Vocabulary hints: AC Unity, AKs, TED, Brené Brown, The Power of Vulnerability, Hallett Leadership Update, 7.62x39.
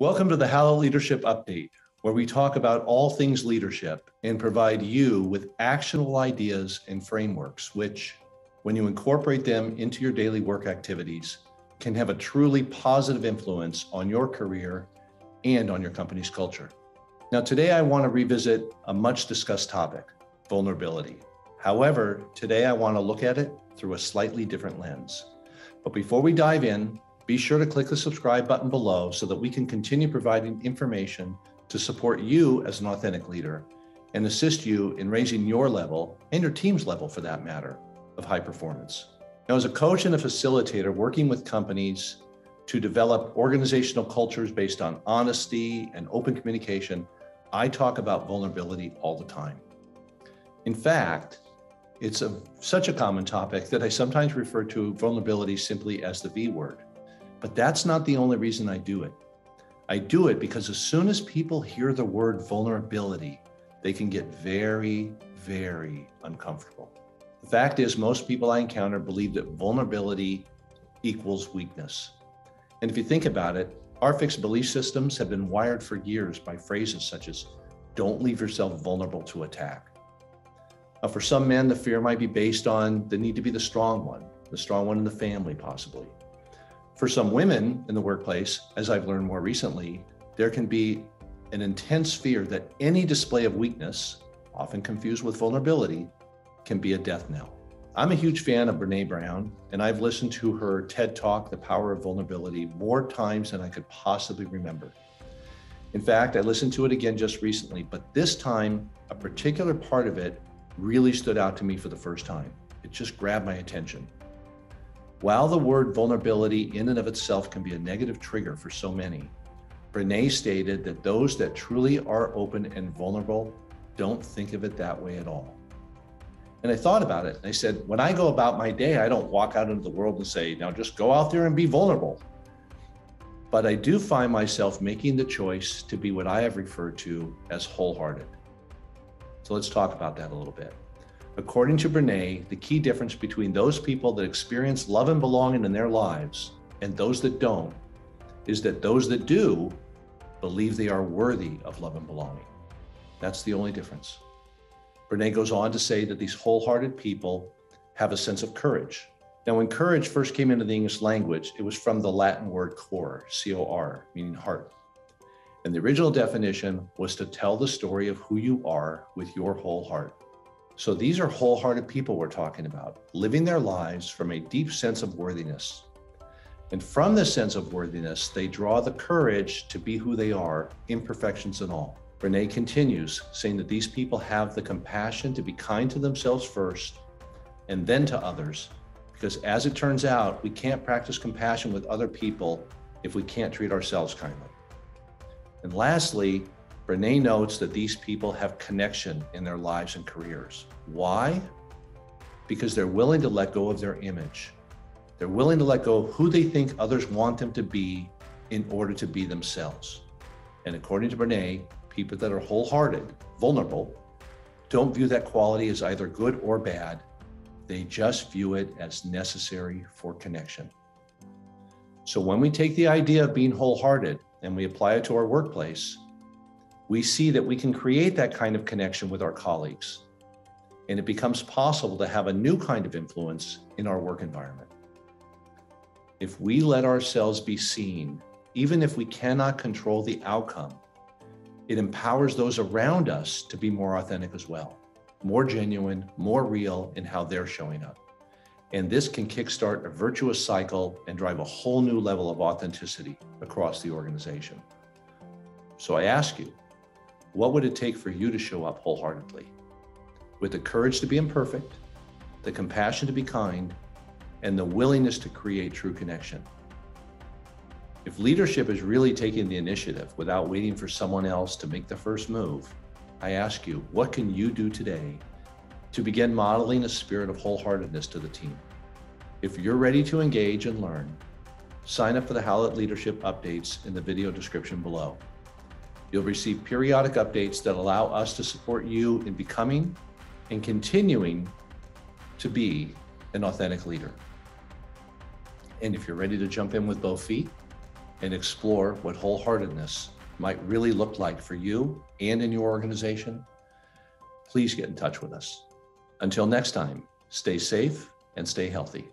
Welcome to the Hallett Leadership Update, where we talk about all things leadership and provide you with actionable ideas and frameworks, which, when you incorporate them into your daily work activities, can have a truly positive influence on your career and on your company's culture. Now, today I want to revisit a much discussed topic, vulnerability. However, today I want to look at it through a slightly different lens. But before we dive in, be sure to click the subscribe button below so that we can continue providing information to support you as an authentic leader and assist you in raising your level and your team's level, for that matter, of high performance. Now, as a coach and a facilitator working with companies to develop organizational cultures based on honesty and open communication, I talk about vulnerability all the time. In fact, it's such a common topic that I sometimes refer to vulnerability simply as the V word. But that's not the only reason I do it. I do it because as soon as people hear the word vulnerability, they can get very, very uncomfortable. The fact is, most people I encounter believe that vulnerability equals weakness. And if you think about it, our fixed belief systems have been wired for years by phrases such as, don't leave yourself vulnerable to attack. Now, for some men, the fear might be based on the need to be the strong one in the family, possibly. For some women in the workplace, as I've learned more recently, there can be an intense fear that any display of weakness, often confused with vulnerability, can be a death knell. I'm a huge fan of Brené Brown, and I've listened to her TED Talk, The Power of Vulnerability, more times than I could possibly remember. In fact, I listened to it again just recently, but this time, a particular part of it really stood out to me for the first time. It just grabbed my attention. While the word vulnerability in and of itself can be a negative trigger for so many, Brené stated that those that truly are open and vulnerable don't think of it that way at all. And I thought about it, and I said, when I go about my day, I don't walk out into the world and say, now just go out there and be vulnerable. But I do find myself making the choice to be what I have referred to as wholehearted. So let's talk about that a little bit. According to Brené, the key difference between those people that experience love and belonging in their lives and those that don't is that those that do believe they are worthy of love and belonging. That's the only difference. Brené goes on to say that these wholehearted people have a sense of courage. Now, when courage first came into the English language, it was from the Latin word cor, C-O-R, meaning heart. And the original definition was to tell the story of who you are with your whole heart. So these are wholehearted people we're talking about, living their lives from a deep sense of worthiness. And from this sense of worthiness, they draw the courage to be who they are, imperfections and all. Brené continues, saying that these people have the compassion to be kind to themselves first and then to others, because as it turns out, we can't practice compassion with other people if we can't treat ourselves kindly. And lastly, Brené notes that these people have connection in their lives and careers. Why? Because they're willing to let go of their image. They're willing to let go of who they think others want them to be in order to be themselves. And according to Brené, people that are wholehearted, vulnerable, don't view that quality as either good or bad. They just view it as necessary for connection. So when we take the idea of being wholehearted and we apply it to our workplace, we see that we can create that kind of connection with our colleagues, and it becomes possible to have a new kind of influence in our work environment. If we let ourselves be seen, even if we cannot control the outcome, it empowers those around us to be more authentic as well, more genuine, more real in how they're showing up. And this can kickstart a virtuous cycle and drive a whole new level of authenticity across the organization. So I ask you, what would it take for you to show up wholeheartedly? With the courage to be imperfect, the compassion to be kind, and the willingness to create true connection. If leadership is really taking the initiative without waiting for someone else to make the first move, I ask you, what can you do today to begin modeling a spirit of wholeheartedness to the team? If you're ready to engage and learn, sign up for the Hallett Leadership Updates in the video description below. You'll receive periodic updates that allow us to support you in becoming and continuing to be an authentic leader. And if you're ready to jump in with both feet, and explore what wholeheartedness might really look like for you and in your organization, please get in touch with us. Until next time, stay safe and stay healthy.